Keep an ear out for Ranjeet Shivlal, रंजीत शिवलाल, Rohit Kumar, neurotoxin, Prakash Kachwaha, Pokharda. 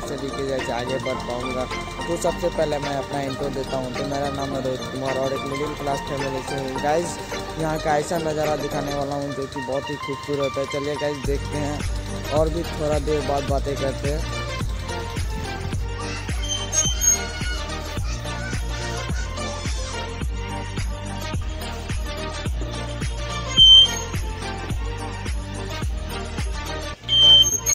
किस तरीके से आगे बढ़ पाऊँगा। तो सबसे पहले मैं अपना इंट्रो देता हूँ। तो मेरा नाम है रोहित कुमार और एक मिडिल क्लास फैमिली से हूँ। गाइस यहाँ का ऐसा नज़ारा दिखाने वाला हूँ जो कि बहुत ही खूबसूरत है। चलिए गाइस देखते हैं और भी थोड़ा देर बाद बातें करते हैं।